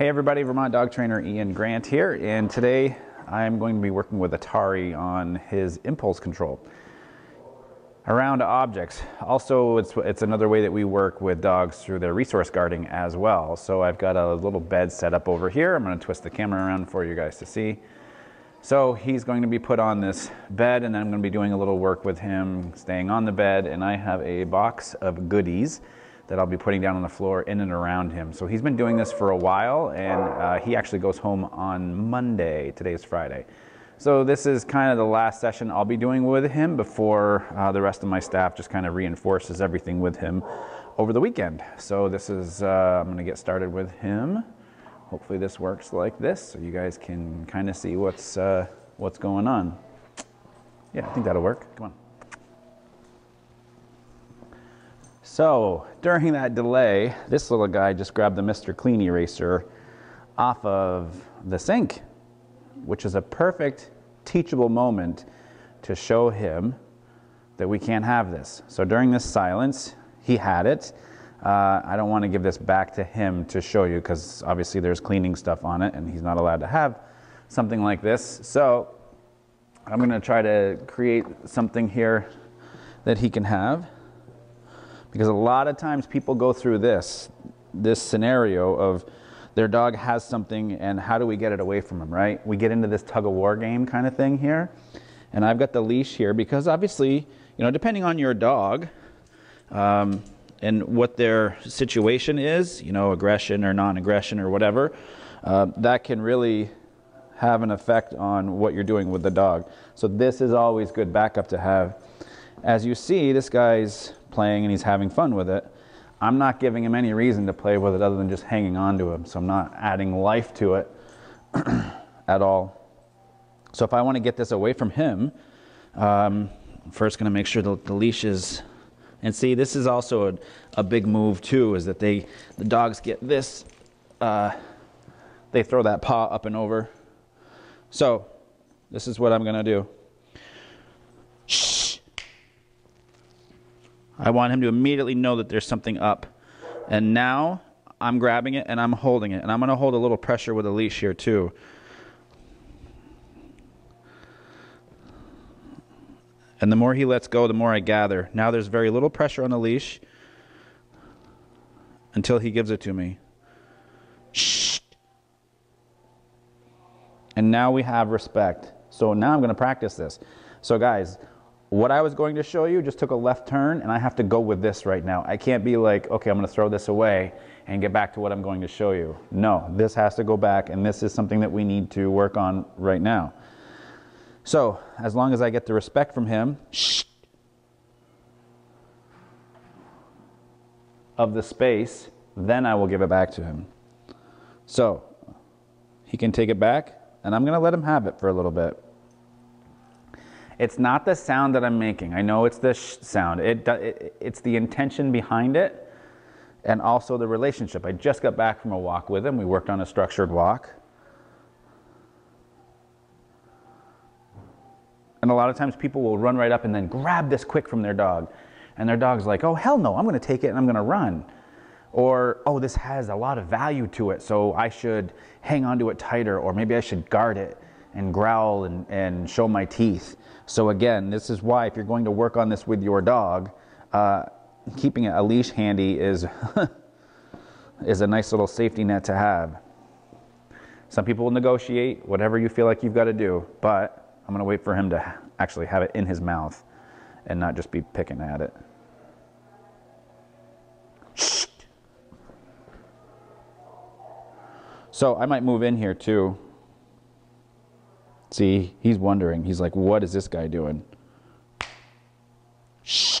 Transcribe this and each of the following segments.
Hey everybody, Vermont Dog Trainer Ian Grant here, and today I'm going to be working with Atari on his impulse control around objects. Also, it's another way that we work with dogs through their resource guarding as well. So I've got a little bed set up over here. I'm going to twist the camera around for you guys to see. So he's going to be put on this bed, and I'm going to be doing a little work with him staying on the bed, and I have a box of goodies that I'll be putting down on the floor in and around him. So he's been doing this for a while, and he actually goes home on Monday. Today is Friday. So this is kind of the last session I'll be doing with him before the rest of my staff just kind of reinforces everything with him over the weekend. So this is, I'm gonna get started with him. Hopefully this works like this so you guys can kind of see what's going on. Yeah, I think that'll work, come on. So during that delay, this little guy just grabbed the Mr. Clean eraser off of the sink, which is a perfect teachable moment to show him that we can't have this. So during this silence, he had it. I don't want to give this back to him to show you because obviously there's cleaning stuff on it and he's not allowed to have something like this. So I'm going to try to create something here that he can have. Because a lot of times people go through this scenario of their dog has something and how do we get it away from him, right? We get into this tug of war game kind of thing here. And I've got the leash here because obviously, you know, depending on your dog and what their situation is, you know, aggression or non-aggression or whatever, that can really have an effect on what you're doing with the dog. So this is always good backup to have. As you see, this guy's playing and he's having fun with it. I'm not giving him any reason to play with it other than just hanging on to him, so I'm not adding life to it at all. So if I want to get this away from him, I'm first going to make sure the leash is... And see, this is also a big move too, is that the dogs get this, they throw that paw up and over. So this is what I'm going to do. I want him to immediately know that there's something up. And now I'm grabbing it and I'm holding it. And I'm gonna hold a little pressure with a leash here too. And the more he lets go, the more I gather. Now there's very little pressure on the leash until he gives it to me. And now we have respect. So now I'm gonna practice this. So guys, what I was going to show you just took a left turn, and I have to go with this right now. I can't be like, okay, I'm going to throw this away and get back to what I'm going to show you. No, this has to go back, and this is something that we need to work on right now. So as long as I get the respect from him of the space, then I will give it back to him. So he can take it back, and I'm going to let him have it for a little bit. It's not the sound that I'm making. I know it's the sound. It's the intention behind it and also the relationship. I just got back from a walk with him. We worked on a structured walk. And a lot of times people will run right up and then grab this quick from their dog. And their dog's like, oh, hell no, I'm going to take it and I'm going to run. Or, oh, this has a lot of value to it, so I should hang on to it tighter, or maybe I should guard it and growl and show my teeth. So again, this is why if you're going to work on this with your dog, keeping a leash handy is, is a nice little safety net to have. Some people will negotiate, whatever you feel like you've got to do, but I'm going to wait for him to actually have it in his mouth and not just be picking at it. So I might move in here too. See, he's wondering. He's like, what is this guy doing? Shh.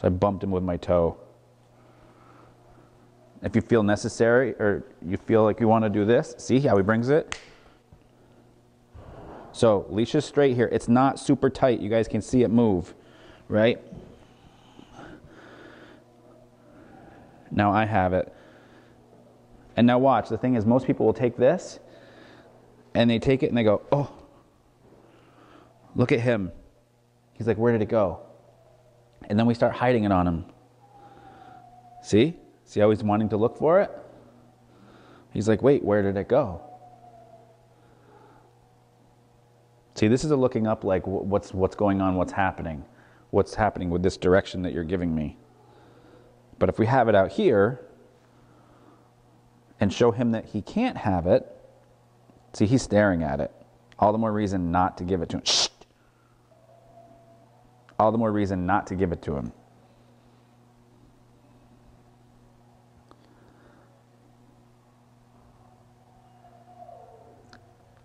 So I bumped him with my toe. If you feel necessary or you feel like you want to do this, see how he brings it? So leash is straight here. It's not super tight. You guys can see it move, right? Now I have it. And now watch. The thing is, most people will take this and they take it and they go, oh, look at him. He's like, where did it go? And then we start hiding it on him. See? See how he's wanting to look for it? He's like, wait, where did it go? See, this is a looking up, like what's going on, what's happening with this direction that you're giving me. But if we have it out here and show him that he can't have it, see, he's staring at it. All the more reason not to give it to him. Shh. All the more reason not to give it to him.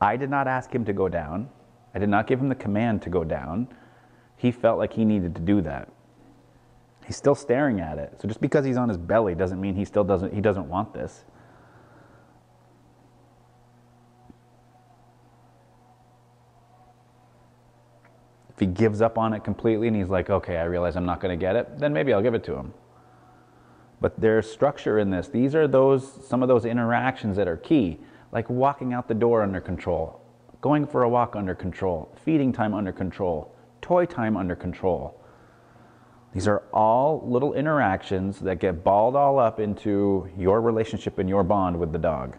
I did not ask him to go down. I did not give him the command to go down. He felt like he needed to do that. He's still staring at it. So just because he's on his belly doesn't mean he doesn't want this. If he gives up on it completely and he's like, okay, I realize I'm not going to get it, then maybe I'll give it to him. But there's structure in this. These are some of those interactions that are key, like walking out the door under control, going for a walk under control, feeding time under control, toy time under control. These are all little interactions that get balled all up into your relationship and your bond with the dog.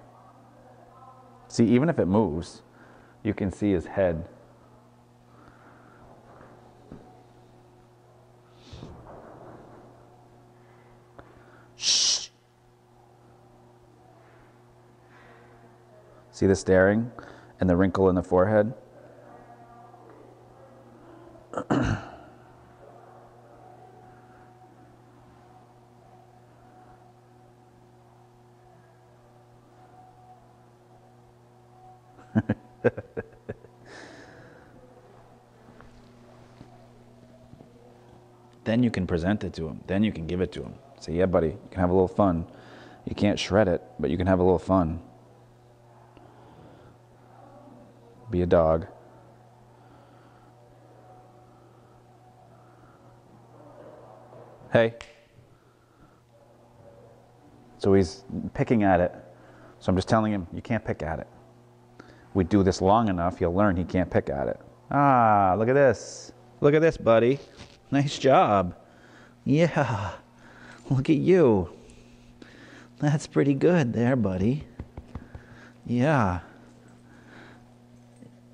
See, even if it moves, you can see his head. See the staring and the wrinkle in the forehead? Then you can present it to him. Then you can give it to him. Say, yeah, buddy, you can have a little fun. You can't shred it, but you can have a little fun. Be a dog. Hey. So he's picking at it. So I'm just telling him, you can't pick at it. We do this long enough, he'll learn he can't pick at it. Ah, look at this. Look at this, buddy. Nice job. Yeah. Look at you. That's pretty good there, buddy. Yeah.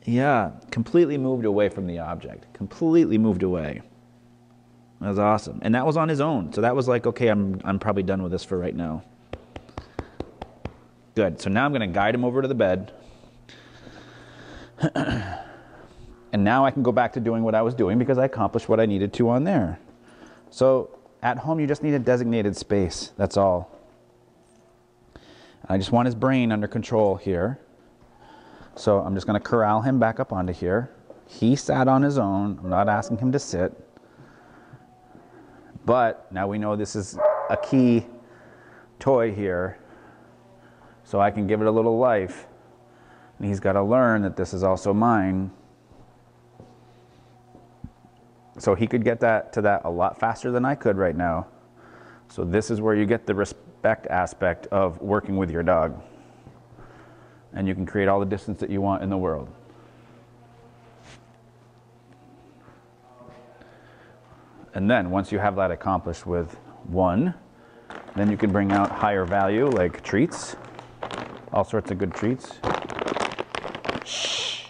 Yeah, completely moved away from the object. Completely moved away. That was awesome. And that was on his own. So that was like, okay, I'm probably done with this for right now. Good. So now I'm going to guide him over to the bed. And now I can go back to doing what I was doing because I accomplished what I needed to on there. So at home, you just need a designated space. That's all. I just want his brain under control here. So I'm just going to corral him back up onto here. He sat on his own. I'm not asking him to sit. But now we know this is a key toy here. So I can give it a little life. And he's got to learn that this is also mine. So he could get to that a lot faster than I could right now. So this is where you get the respect aspect of working with your dog. And you can create all the distance that you want in the world. And then once you have that accomplished with one, then you can bring out higher value like treats, all sorts of good treats. Shh.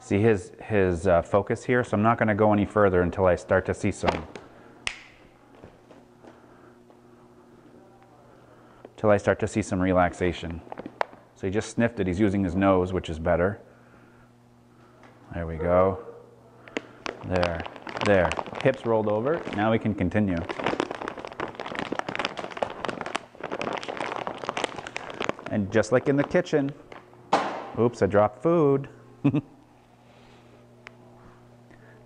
See his focus here, so I'm not going to go any further until I start to see some. Till I start to see some relaxation. So he just sniffed it. He's using his nose, which is better. There we go. There, there. Hips rolled over. Now we can continue. And just like in the kitchen, oops, I dropped food. But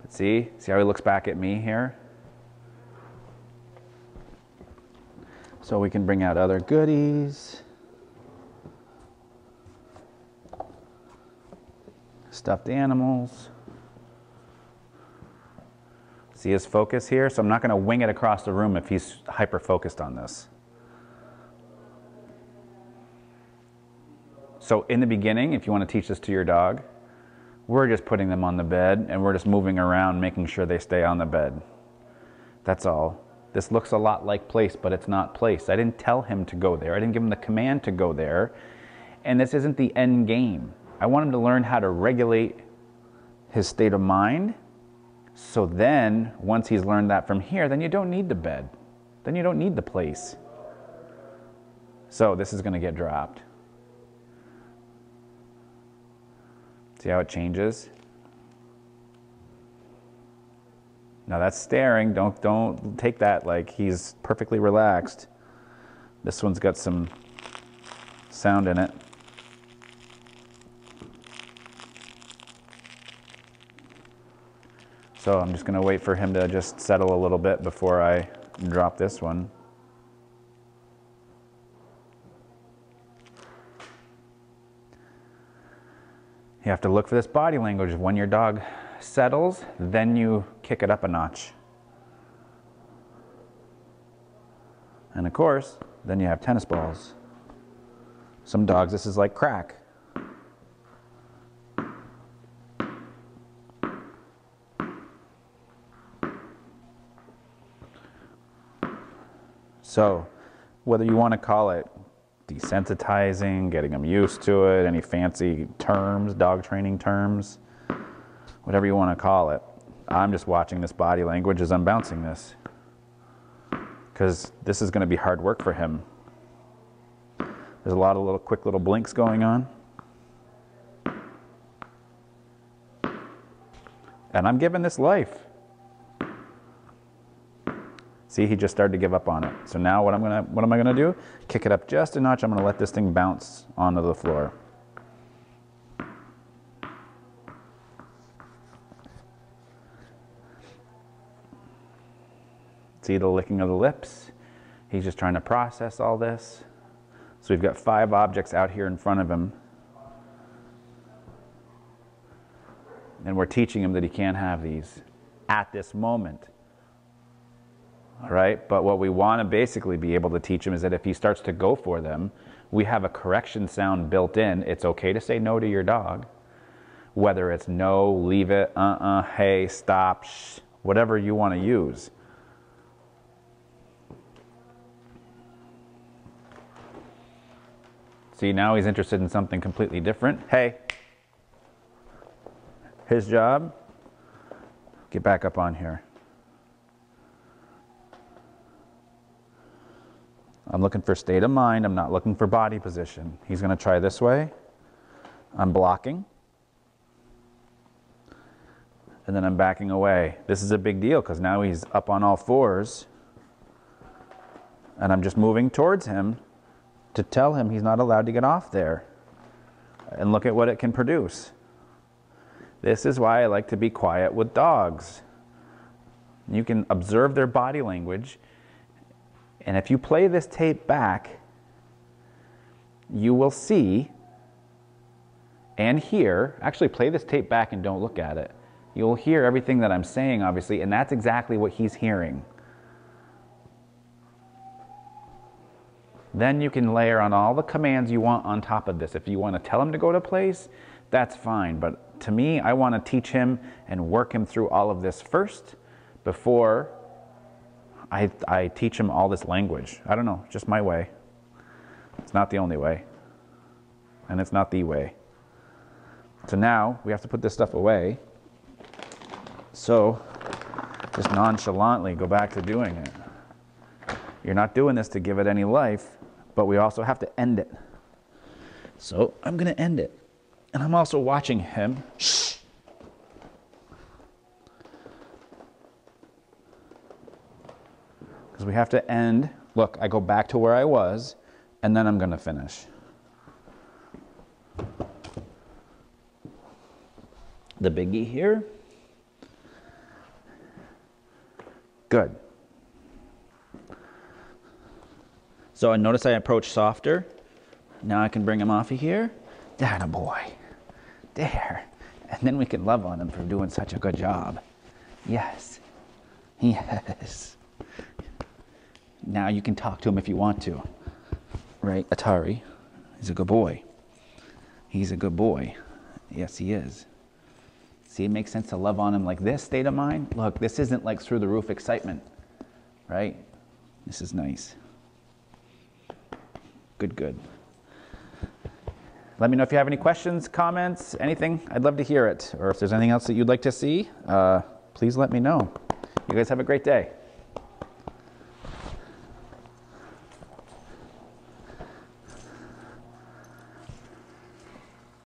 see how he looks back at me here? So we can bring out other goodies, stuffed animals. See his focus here? So I'm not going to wing it across the room if he's hyper-focused on this. So in the beginning, if you want to teach this to your dog, we're just putting them on the bed and we're just moving around, making sure they stay on the bed. That's all. This looks a lot like place, but it's not place. I didn't tell him to go there. I didn't give him the command to go there. And this isn't the end game. I want him to learn how to regulate his state of mind. So then, once he's learned that from here, then you don't need the bed. Then you don't need the place. So this is going to get dropped. See how it changes? Now that's staring. Don't take that like he's perfectly relaxed. This one's got some sound in it. So I'm just going to wait for him to just settle a little bit before I drop this one. You have to look for this body language. When your dog settles, then you kick it up a notch. And of course, then you have tennis balls. Some dogs, this is like crack. So, whether you want to call it desensitizing, getting them used to it, any fancy terms, dog training terms, whatever you want to call it. I'm just watching this body language as I'm bouncing this, because this is going to be hard work for him. There's a lot of little quick little blinks going on. And I'm giving this life. See, he just started to give up on it. So now what am I going to do? Kick it up just a notch. I'm going to let this thing bounce onto the floor. See the licking of the lips? He's just trying to process all this. So we've got 5 objects out here in front of him. And we're teaching him that he can't have these at this moment. All right? But what we want to basically be able to teach him is that if he starts to go for them, we have a correction sound built in. It's okay to say no to your dog. Whether it's no, leave it, hey, stop, shh, whatever you want to use. See, now he's interested in something completely different. Hey, his job, get back up on here. I'm looking for state of mind. I'm not looking for body position. He's going to try this way. I'm blocking. And then I'm backing away. This is a big deal because now he's up on all fours. And I'm just moving towards him to tell him he's not allowed to get off there. And look at what it can produce. This is why I like to be quiet with dogs. You can observe their body language, and if you play this tape back, you will see and hear, actually play this tape back and don't look at it. You'll hear everything that I'm saying, obviously, and that's exactly what he's hearing. Then you can layer on all the commands you want on top of this. If you want to tell him to go to place, that's fine. But to me, I want to teach him and work him through all of this first before I teach him all this language. I don't know, just my way. It's not the only way. And it's not the way. So now we have to put this stuff away. So just nonchalantly go back to doing it. You're not doing this to give it any life, but we also have to end it. So I'm going to end it. And I'm also watching him. Shh. Because we have to end. Look, I go back to where I was, and then I'm going to finish. The biggie here. Good. So I notice I approach softer. Now I can bring him off of here. That boy. There. And then we can love on him for doing such a good job. Yes. Yes. Now you can talk to him if you want to. Right, Atari. He's a good boy. He's a good boy. Yes, he is. See, it makes sense to love on him like this state of mind. Look, this isn't like through the roof excitement. right? This is nice. Good, good. Let me know if you have any questions, comments, anything. I'd love to hear it. Or if there's anything else that you'd like to see, please let me know. You guys have a great day.